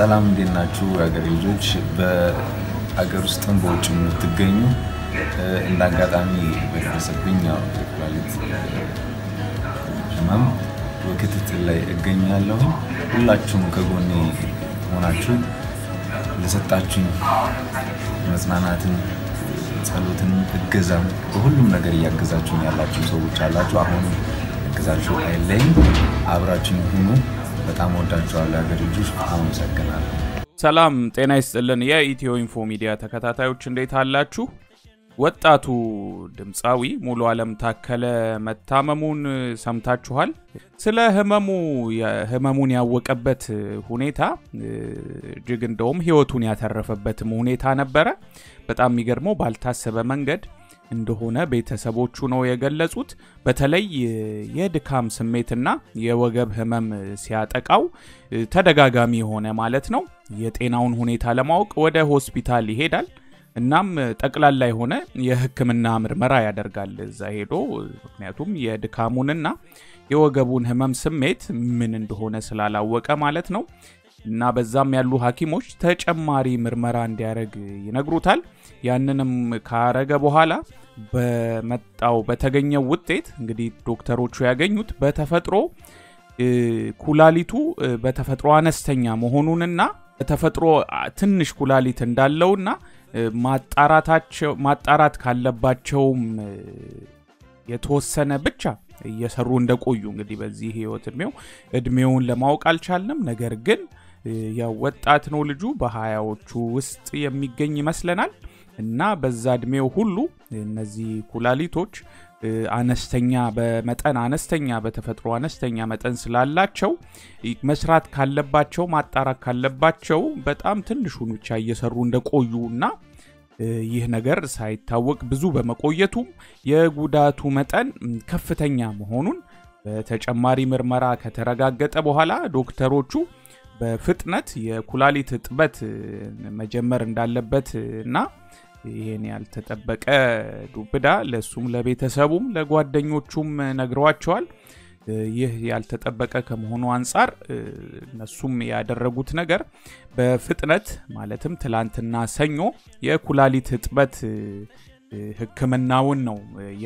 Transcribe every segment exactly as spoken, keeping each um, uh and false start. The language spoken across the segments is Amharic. ሰላም እንዴት ናችሁ ሀገሬ ልጆች በሀገር ውስጥም በውጭም የምትገኙ እንዳጋጣሚ በተሰብኛ ኩላሊት ህመም ወክትትል ላይ እገኛለሁ ሁላችሁም ከጎኔ ሆናችሁ ለሰጣችሁኝ መጽናናትን ጸሎትን እገዛም በሁሉም ነገር ያገዛችሁኝ ያላችሁ ሰዎች አላችሁ አሁን እገዛችሁ አይለኝ አብራችሁኝ ሁኑ በጣም ወዳችኋለሁ ሀገሬ ልጆች አመሰግናለሁ ሰላም ጤና ይስጥልን የኢትዮ ኢንፎ ሚዲያ ተከታታዮች እንዴት አላችሁ ወጣቱ ድምጻዊ ሙሉዓለም ታከለ መታመሙን ሰምታችኋል ስለ ህመሙ ህመሙን ያወቀበት ሁኔታ ጅግ እንደውም ህይወቱን ያተረፈበት ሁኔታ ነበረ በጣም የሚገርመው ባልታሰበ መንገድ እንደሆነ ቤተሰቦቹ ነው የገለጹት በተለይ የድካም ስሜትና የወገብ ህመም ሲያጠቃው ተደጋጋሚ ሆነ ማለት ነው የጤናውን ሁኔታ ለማወቅ ወደ ሆስፒታል ይሄዳል እናም ጠቅላላ የሆነ የህክምና ምርመራ ያደርጋል እዛ ሄዶ ምክንያቱም የድካሙንና የወገቡን ህመም ስሜት ምን እንደሆነ ስላላወቀ ማለት ነው እና በዛም ያሉ ሐኪሞች ተጨማሪ ምርመራ እንዲያደርግ ይነግሩታል ያንንም ካረገ በኋላ በመጣው በተገኘው ውጤት እንግዲህ ዶክተሮቹ ያገኙት በተፈጥሮ ኩላሊቱ በተፈጥሮ አነስተኛ መሆኑንና ተፈጥሮ ትንሽ ኩላሊት እንዳለውና ማጣራታቸው ማጣራት ካለባቸው የተወሰነ ብቻ እየሰሩ እንደቆዩ እንግዲህ በዚህ ህይወት እድሜው እድሜውን ለማወቅ አልቻለም ነገር ግን ያው ወጣት ነው ልጁ በሃያዎቹ ውስጥ የሚገኝ ይመስለናል እና በዛ እድሜው ሁሉ እነዚህ ኩላሊቶች አነስተኛ በመጠን አነስተኛ በተፈጥሮ አነስተኛ መጠን ስላላቸው መስራት ካለባቸው ማጣራት ካለባቸው በጣም ትንሹን ብቻ እየሰሩ እንደቆዩና ይህ ነገር ሳይታወቅ ብዙ በመቆየቱ የጉዳቱ መጠን ከፍተኛ መሆኑን በተጨማሪ ምርመራ ከተረጋገጠ በኋላ ዶክተሮቹ በፍጥነት የኩላሊት ጥበት መጀመር እንዳለበትና ይሄን ያልተጠበቀ ዱብዳ ለሱም ለቤተሰቡም ለጓደኞቹም ነግሯቸዋል ይህ ያልተጠበቀ ከመሆኑ አንፃር እነሱም ያደረጉት ነገር በፍጥነት ማለትም ትላንትና ሰኞ የኩላሊት ጥበት ህክምናውን ነው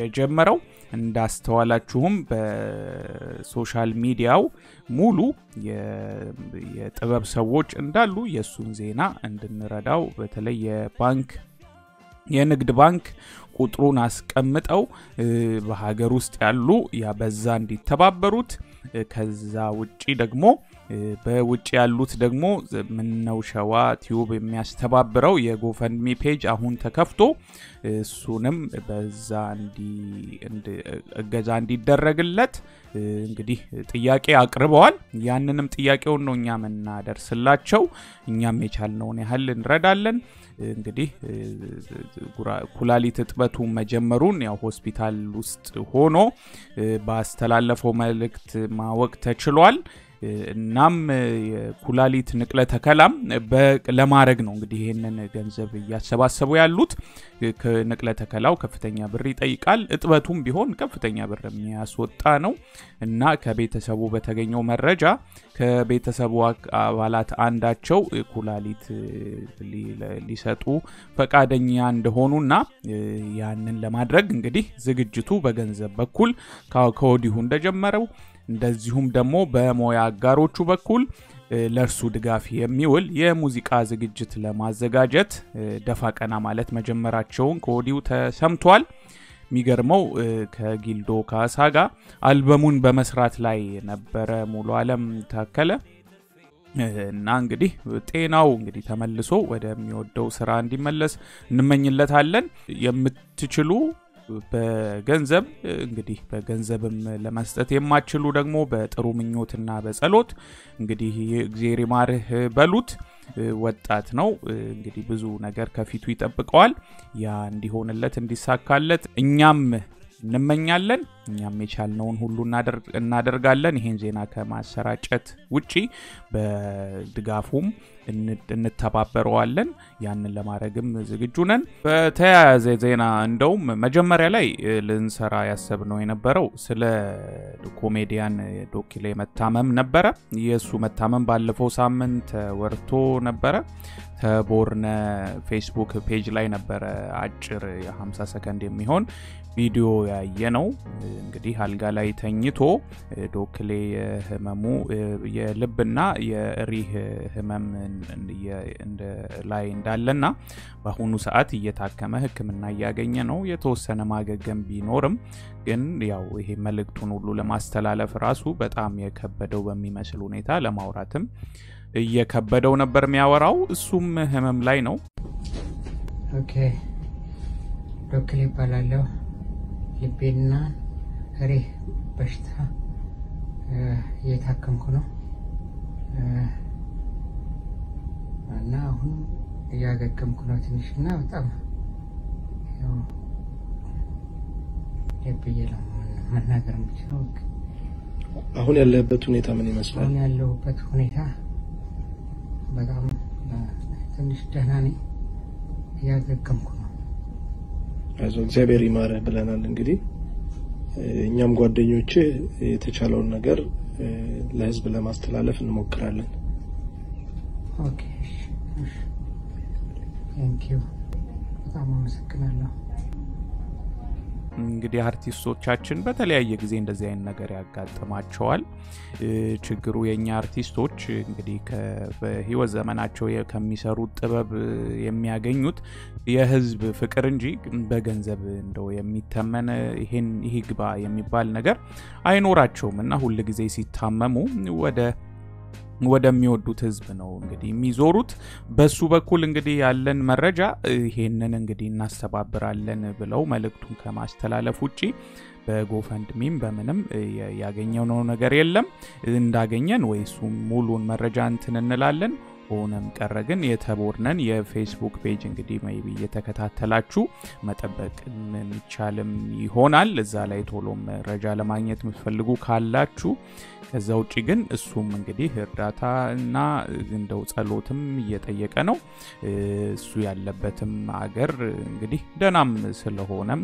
የጀመረው እንዳስተዋላችሁም በሶሻል ሚዲያው ሙሉ የጥበብ ሰዎች እንዳሉ የሱን ዜና እንድንረዳው በተለይ የባንክ የንግድ ባንክ ቁጥሩን አስቀምጠው በሀገር ውስጥ ያሉ ያበዛ እንዲተባበሩት ከዛ ውጪ ደግሞ በውጪ ያሉት ደግሞ ምን ነው ሸዋ ቲዩብ የሚያስተባብረው የጎፈንሚ ፔጅ አሁን ተከፍቶ እሱንም በዛ እንዲ እገዛ እንዲደረግለት እንግዲህ ጥያቄ አቅርበዋል ያንንም ጥያቄው ነው እኛ እናደርስላቸው እኛም የቻልነውን ያህል እንረዳለን እንግዲህ ኩላሊት ጥበቱ መጀመሩን ያው ሆስፒታል ውስጥ ሆኖ ባስተላለፈው መልእክት ማወቅ ተችሏል እናም ኩላሊት ንቅለ ተከላም ለማረግ ነው እንግዲህ ይሄንን ገንዘብ ያሰባሰቡ ያሉት ንቅለ ተከላው ከፍተኛ ብር ይጠይቃል እጥበቱም ቢሆን ከፍተኛ ብር የሚያስወጣ ነው እና ከቤተሰቡ በተገኘው መረጃ ከቤተሰቡ አባላት አንዳቸው ኩላሊት ሊሰጡ ፈቃደኛ እንደሆኑና ያንን ለማድረግ እንግዲህ ዝግጅቱ በገንዘብ በኩል ከወዲሁ እንደጀመረው እንደዚሁም ደግሞ በሞያ አጋሮቹ በኩል ለርሱ ድጋፍ የሚውል የሙዚቃ ዝግጅት ለማዘጋጀት ደፋቀና ማለት መጀመራቸውን ኮዲው ተሰምቷል ሚገርመው ከጊልዶ ካሳጋ አልበሙን በመስራት ላይ ነበር ሙሉዓለም ታከለ እና እንግዲህ ጤናው እንግዲህ ተመልሶ ወደሚወደው ስራ እንዲመለስ እንመኝለታለን የምትችሉ በገንዘብ እንግዲህ በገንዘብም ለማስተት የማችሉ ደግሞ በጥሩ ምኞትና በጸሎት እንግዲህ እግዚአብሔር ይማርህ በሉት ወጣት ነው እንግዲህ ብዙ ነገር ከፊቱ ይጠብቀዋል ያ እንዲሆንለት እንዲሳካለት እኛም እንመኛለን እኛም የቻልነውን ሁሉ እናደርጋለን ይሄን ዜና ከማሰራጨት ውጪ በድጋፉም እንተባበረዋለን ያንን ለማረግም ዝግጁ ነን በተያያዘ ዜና እንደው መጀመሪያ ላይ ልንሰራ ያሰብነው የነበረው ስለ ኮሜዲያን ዶክሌ መታመም ነበረ ኢየሱ መታመም ባለፈው ሳምንት ወርቶ ነበረ ተቦርነ ፌስቡክ ፔጅ ላይ ነበረ አጭር የ50 ሰከንድ የሚሆን ቪዲዮ ያየነው እንግዲህ አልጋ ላይ ተኝቶ ዶክሌ ህመሙ የልብና የሪህ ህመም እንደ ላይ እንዳለና በአሁኑ ሰዓት እየታከመ ህክምና ያገኘ ነው የተወሰነ ማገገም ቢኖርም ግን ያው ይሄ መልእክቱን ሁሉ ለማስተላለፍ ራሱ በጣም የከበደው በሚመስል ሁኔታ ለማውራትም እየከበደው ነበር የሚያወራው እሱም ህመም ላይ ነው ኦኬ ዶክሌ ባላለው ልብና ሪህ በሽታ እየታከምኩ ነው እና አሁን ያገገምኩ ነው ትንሽና በጣም ያው የበየለው መናገር ምችለው አሁን ያለበት ሁኔታ ምን ይመስላል አሁን ያለበት ሁኔታ በጣም ትንሽ ደህና ነኝ ያገገምኩ ነው አዞ እግዚአብሔር ይማረ ብለናል እንግዲህ እኛም ጓደኞቼ የተቻለው ነገር ለህዝብ ለማስተላለፍ እንሞክራለን ኦኬ Thank you. በጣም አመሰግናለሁ። እንግዲህ አርቲስቶቻችን በተለያየ ጊዜ እንደዚህ አይነት ነገር ያጋጥማቸዋል። ችግሩ የኛ አርቲስቶች እንግዲህ በህይወት ዘመናቸው ከሚሰሩ ጥበብ የሚያገኙት የህዝብ ፍቅር እንጂ በገንዘብ እንደው የሚተመነ ይሄን ይግባ የሚባል ነገር አይኖራቸውምና ሁሉ ጊዜ ሲታመሙ ወደ ወደሚወዱት ህዝብ ነው እንግዲህ የሚዞሩት በሱ በኩል እንግዲህ ያለን መረጃ ይሄንን እንግዲህ እናስተባብራለን ብለው መልእክቱን ከማስተላለፍ ውጪ በጎፈንድሚም በመንም ያገኘው ነው ነገር የለም እንዳገኘን ወይስ ሙሉን መረጃ እንትን እንላለን ሆነም ቀረ ግን የተቦርነን የፌስቡክ ፔጅ እንግዲህ maybe እየተከታተላችሁ መጠበቅ እንቻለም ይሆናል እዛ ላይ ቶሎም ረጃ ለማግኘት ምትፈልጉ ካላችሁ ከዛው ጪ ግን እሱም እንግዲህ እርዳታና እንደው ጸሎትም እየጠየቀ ነው እሱ ያለበትም አገር እንግዲህ ደናም ስለሆነም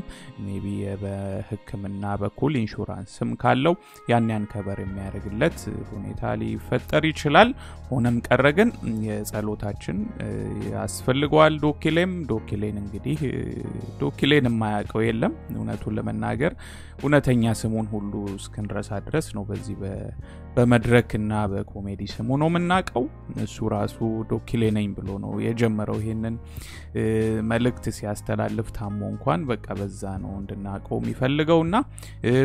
maybe በህክምና በኩል ኢንሹራንስም ካለው ያን ያን ከበር የሚያርግለት ሁኔታ ሊፈጠር ይችላል ሆነም ቀረ ግን የጸሎታችን ያስፈልጓል ዶክሌም ዶክሌን እንግዲህ ዶክሌን ማያቀው የለም እነቱን ለመናገር እነተኛ ስሙን ሁሉ እስከንረሳ ድረስ ነው በዚህ በመድረክና በኮሜዲ ስሙ ነው መናቀው እሱ ራሱ ዶክሌ ነኝ ብሎ ነው የጀመረው ይሄንን መልእክት ሲያስተላልፍ ታሞ እንኳን በቃ በዛ ነው እንድናቀው የሚፈልገውና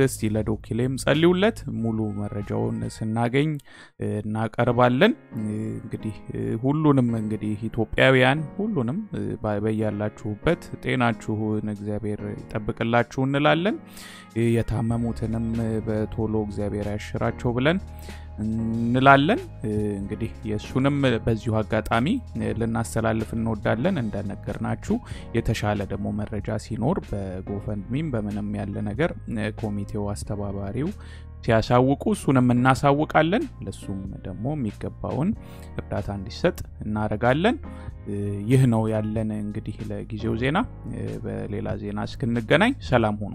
እስቲ ለዶክሌም ጸልዩለት ሙሉ መረጃውን ስናገኝ እናቀርባለን እንግዲህ ሁሉንም እንግዲህ ኢትዮጵያውያን ሁሉንም ባይበያላችሁበት ጤናችሁን እግዚአብሔር ይጠብቅላችሁ እንላለን የታመሙትንም በቶሎ እግዚአብሔር ያሽራቸው ብለን እንላለን እንግዲህ የሱንም በዚሁ አጋጣሚ ለናስተላልፍ እንወዳለን እንደነገርናችሁ የተሻለ ደሞ መረጃ ሲኖር በጎፈንድሚም በመንም ያለ ነገር ኮሚቴው አስተባባሪው ሲያሳውቁ ሱንም እናሳውቃለን ለሱም ደሞ የሚገባውን እርዳታ እንዲሰጥ እናረጋለን ይህ ነው ያለን እንግዲህ ለጊዜው ዜና በሌላ ዜና እስክንገናኝ ሰላም ሁኑ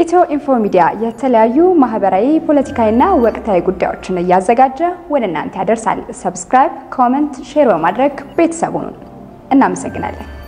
EthioInfo Media የተለያዩ ማህበራዊ ፖለቲካዊና ወቅታዊ ጉዳዮችን ያዘጋጀ ወደናንተ ያደርሳል Subscribe, comment, share በማድረግ ቤተሰቡን እናመሰግናለን